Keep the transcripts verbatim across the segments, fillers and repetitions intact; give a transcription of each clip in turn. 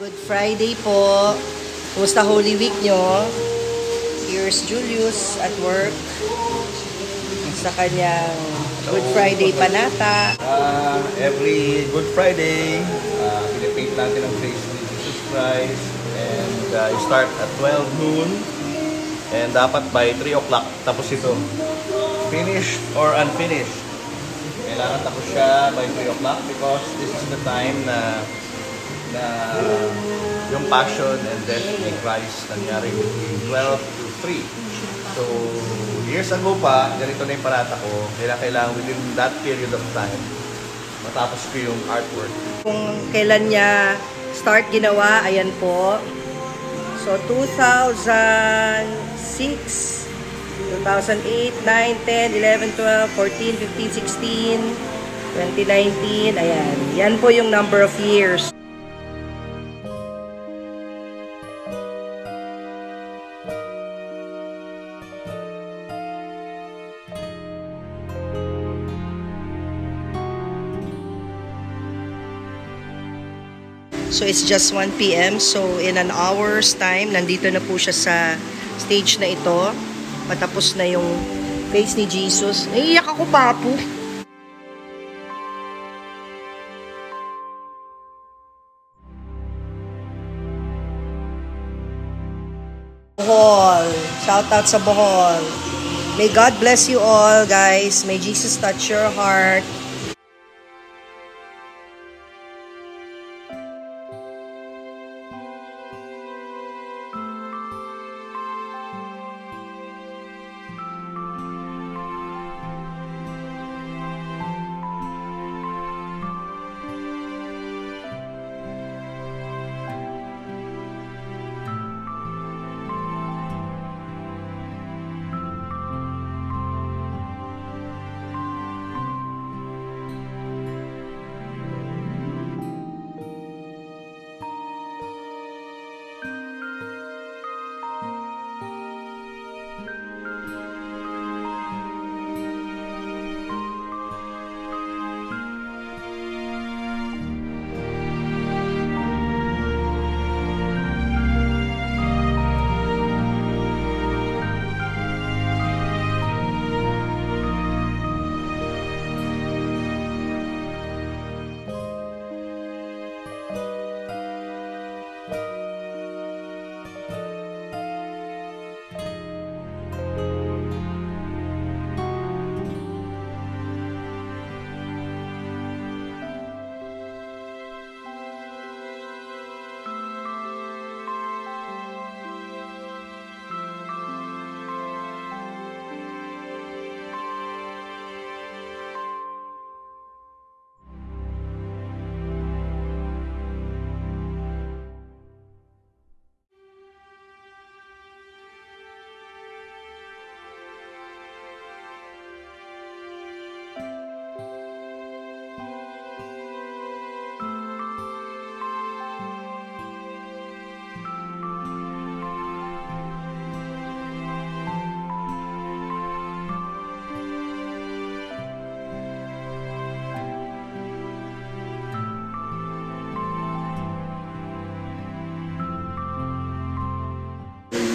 Good Friday po. Kumusta Holy Week nyo? Here's Julius at work. Sa kanyang Good Friday panata. Uh, every Good Friday, uh, pinipaint natin ang face ni Jesus Christ. And uh, you start at twelve noon. And dapat by three o'clock tapos ito. Finished or unfinished. Kailangan tapos siya by three o'clock because this is the time na na yung passion and death ni Christ nangyari between twelve to three. So, years ago pa, ganito na yung parata ko. Kailangan, kailangan within that period of time, matapos ko yung artwork. Kung kailan niya start ginawa, ayan po. So, two thousand six, two thousand eight, nine, ten, eleven, twelve, fourteen, fifteen, sixteen, twenty nineteen, ayan. Yan po yung number of years. So it's just one p m So in an hour's time, nandito na po siya sa stage na ito. Patapos na yung face ni Jesus. Naiiyak ako, papo. Bohol. Shout out sa Bohol. May God bless you all, guys. May Jesus touch your heart.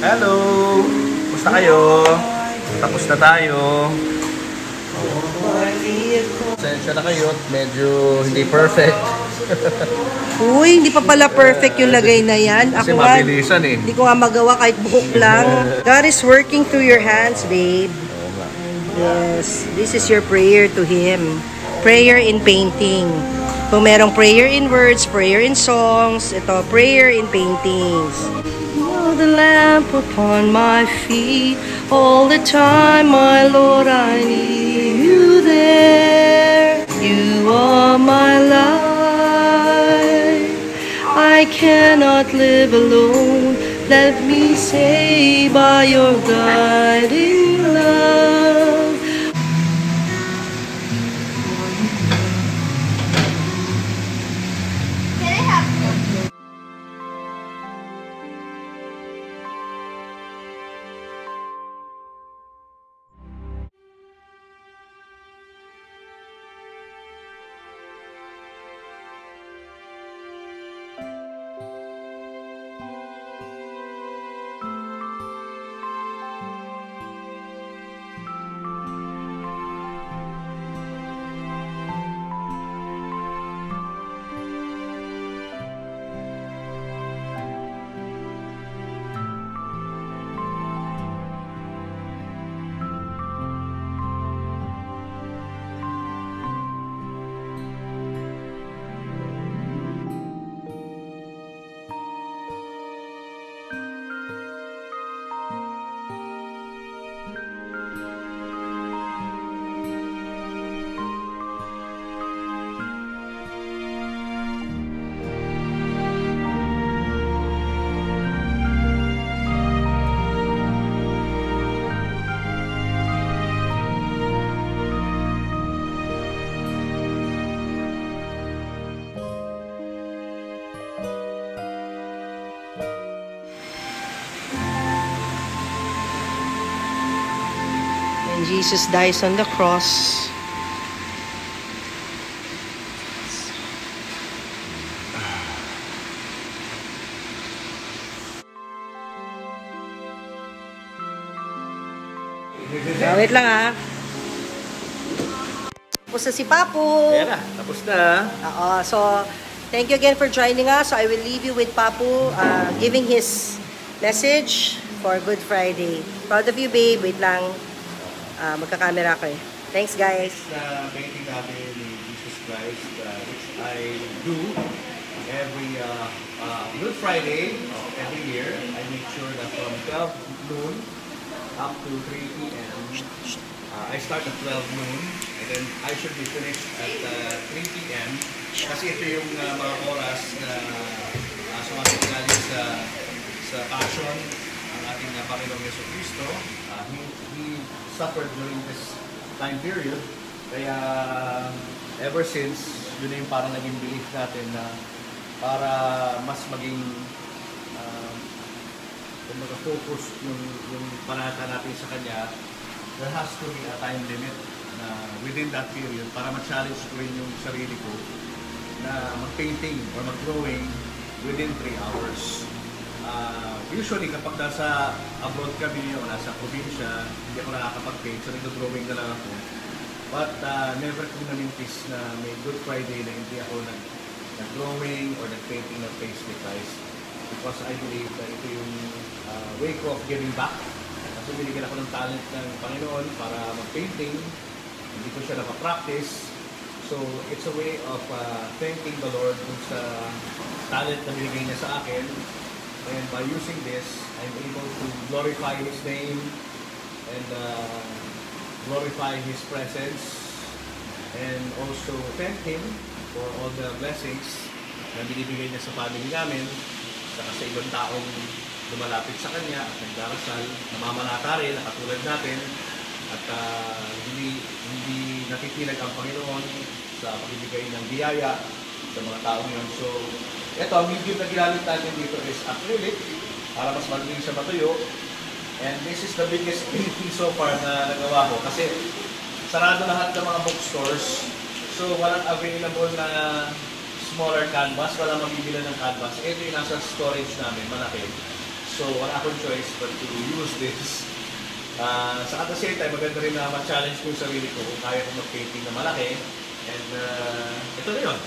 Hello! Kumusta kayo? Tapos na tayo. Sensya na kayo. Medyo hindi perfect. Uy, hindi pa pala perfect yung lagay na yan. Ako kasi mabilisan eh. Hindi ko nga magawa kahit buhok lang. God is working through your hands, babe. Yes. This is your prayer to Him. Prayer in painting. Kung merong prayer in words, prayer in songs, ito, prayer in paintings. The lamp upon my feet, all the time, my Lord, I need you there. You are my life. I cannot live alone. Let me stay by your guiding love. Can I have you? Jesus dies on the cross, oh, wait lang ah. Tapos na si Papu. Ayan na, tapos na. Oo, so thank you again for joining us. So I will leave you with Papu uh, giving his message for Good Friday. Proud of you, babe. Wait lang. Uh, magkakamera ko eh. Thanks, guys. Uh, Thank you namin ni Jesus Christ, uh, which I do every uh, uh, Good Friday of every year. I make sure that from twelve noon up to three p m Uh, I start at twelve noon, and then I should be finished at uh, three p m Kasi ito yung uh, mga oras na uh, sumasingali sa, sa passion ang ating uh, Panginoong Yeso Cristo. Uh, he, he suffered during this time period. Kaya ever since, yun na yung parang naging belief natin na para mas maging uh, mag-focus yung, yung panata natin sa Kanya, there has to be a time limit na within that period para ma-challenge ko rin yung sarili ko na mag-painting or mag-drawing within three hours. Uh, usually kapag nasa abroad kami o nasa probinsya, hindi ako nakakapag-paint, so nag-drawing na lang ako. But uh, never kong namintis na may Good Friday na hindi ako nag-drawing or nag-painting ng face with Christ, because I believe that ito yung uh, way ko of giving back. So, binigyan ako ng talent ng Panginoon para mag-painting. Hindi ko siya nakapractice. So, it's a way of uh, thanking the Lord dun sa talent na binigay niya sa akin. And by using this, I'm able to glorify His name and uh, glorify His presence and also thank Him for all the blessings na binibigay niya sa family namin saka sa ibang taong lumalapit sa Kanya at nagdarasal, namamalata rin, nakatulad natin at uh, hindi, hindi nakikilag ang Panginoon sa pagbibigay ng biyaya sa mga taong yun. So, ito, ang medium na ginamit natin dito is acrylic para mas magaling siya matuyo, and this is the biggest painting so far na nagawa ko kasi sarado lahat ng mga bookstores, so walang available na smaller canvas, walang magbibila ng canvas. Ito yung nasa storage namin, malaki. So, wala akong choice but to use this. Uh, sa at the same time, maganda rin na ma-challenge ko yung sarili ko kung kaya kong mag-painting na malaki. And uh, ito na yun.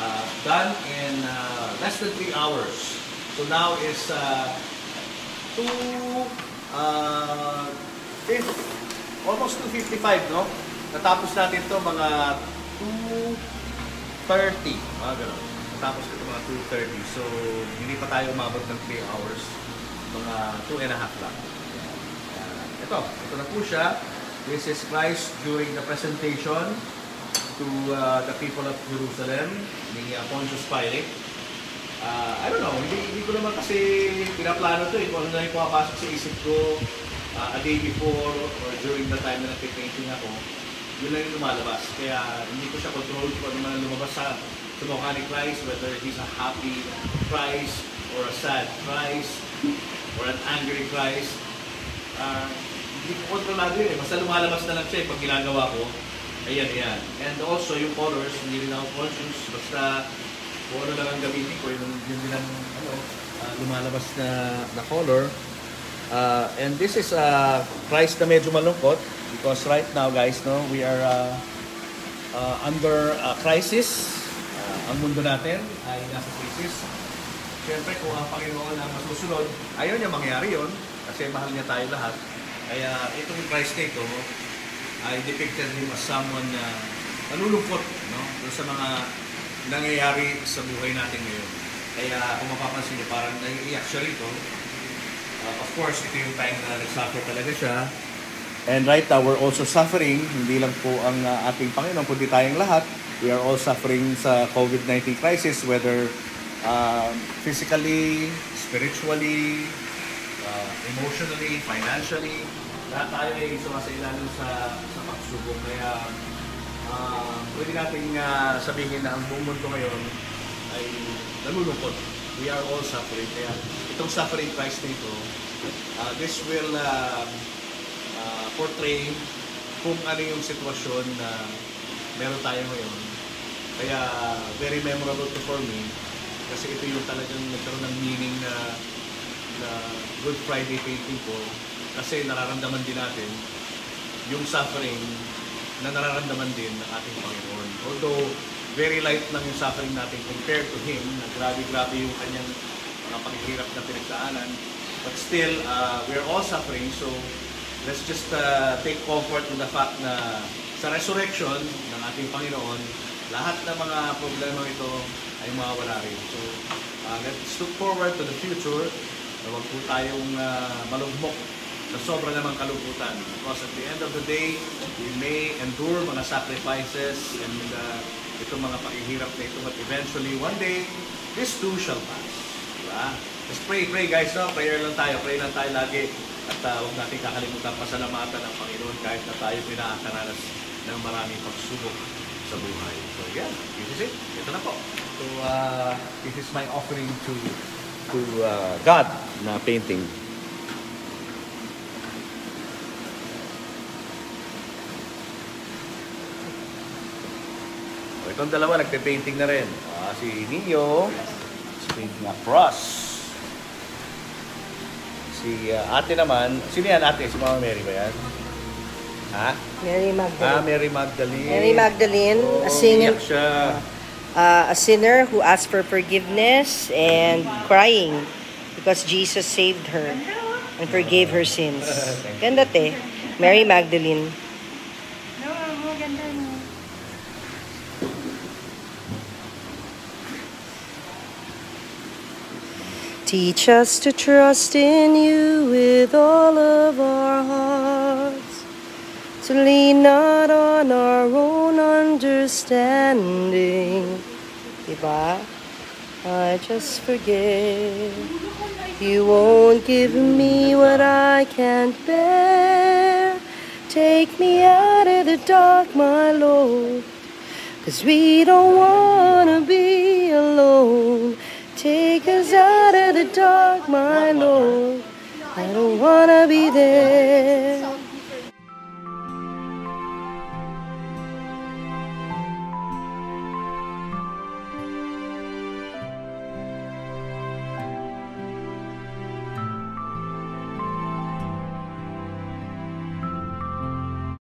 Uh, done in uh, less than three hours. So now is uh, two, uh, almost two fifty-five, no? Natapos natin ito mga two thirty. Mga ganun. Natapos ito mga two thirty. So, hindi pa tayo umabot ng three hours. Mga two and a half lang. Uh, ito, ito na po siya. This is Christ during the presentation to uh, the people of Jerusalem ni uh, Pontius Pilate. Uh, I don't know, hindi, hindi ko naman kasi pinaplano ito eh. Kung ano na yung pumapasok sa isip ko uh, a day before or during the time na nagpipainting ako, yun lang yung lumalabas. Kaya hindi ko siya control kung ano man lumabas sa mukha ni Christ, whether he's a happy Christ or a sad Christ or an angry Christ. Uh, hindi ko kontrolado yun eh. Basta lumalabas na lang siya eh, pag ginagawa ko. Ayan, ayan. And also, yung colors, hindi rin ako conscious. Basta, kung ano lang ang gamitin ko, yung bilang ano, uh, lumalabas na, na color. Uh, and this is uh, Christ na medyo malungkot because right now, guys, no, we are uh, uh, under a crisis. Uh, ang mundo natin ay nasa crisis. Siyempre, kung ang Panginoon ang masusunod, ayaw niya mangyari yun kasi mahal niya tayo lahat. Kaya itong Christ na ito ay depicted him as someone na nalulungkot, no? Sa mga nangyayari sa buhay natin ngayon. Kaya kung mapapansin niyo, parang naiiyak siya rito. Uh, of course, ito yung time na nag-suffer talaga siya. And right now, we're also suffering. Hindi lang po ang uh, ating Panginoon, kundi tayong lahat. We are all suffering sa COVID nineteen crisis, whether Um, physically, spiritually, uh, emotionally, financially, lahat tayo ay sumasailalim sa, sa pagsubok. Kaya uh, pwede natin uh, sabihin na ang buong mundo ngayon ay nalulungkot. We are all suffering. Kaya itong suffering Christ nito, uh, this will uh, uh, portray kung ano yung sitwasyon na meron tayo ngayon. Kaya very memorable to for me kasi ito yung talagang nagkaroon ng meaning na, na Good Friday painting ko, kasi nararamdaman din natin yung suffering na nararamdaman din ng ating Panginoon. Although very light lang yung suffering natin compared to Him, na grabe-grabe yung kanyang uh, paghihirap na pinagdaanan, but still, uh, we're all suffering, so let's just uh, take comfort in the fact na sa resurrection ng ating Panginoon, lahat ng mga problema ito ay mawawala rin. So, uh, let's look forward to the future na huwag po tayong uh, malugmok na sobra namang kalungkutan, because at the end of the day, we may endure mga sacrifices and uh, itong mga paghihirap na ito, but eventually, one day, this too shall pass. Diba? Just pray, pray guys, no? Prayer lang tayo, pray lang tayo lagi, at uh, huwag natin kakalimutan pasalamatan ang Panginoon kahit na tayo pinakakaranas ng maraming pagsubok sa buhay. So yeah, this is it. Ito na po. So uh, this is my offering to to uh, God na painting. Itong dalawa, nagpe-painting na rin. Ah, si Nino, is painting a cross. Si uh, ate naman, sino yan ate? Si Mama Mary ba yan? Ha? Mary Magdalene. Ah, Mary Magdalene. Mary Magdalene, oh, a singer. Uh, a sinner who asked for forgiveness and crying because Jesus saved her and forgave her sins. Ganda te. Mary Magdalene. Teach us to trust in you with all of our hearts, to lean not on our own understanding. Diba? I just forgive. You won't give me what I can't bear. Take me out of the dark, my Lord, 'cause we don't wanna be alone. Take us out of the dark, my Lord. I don't wanna be there.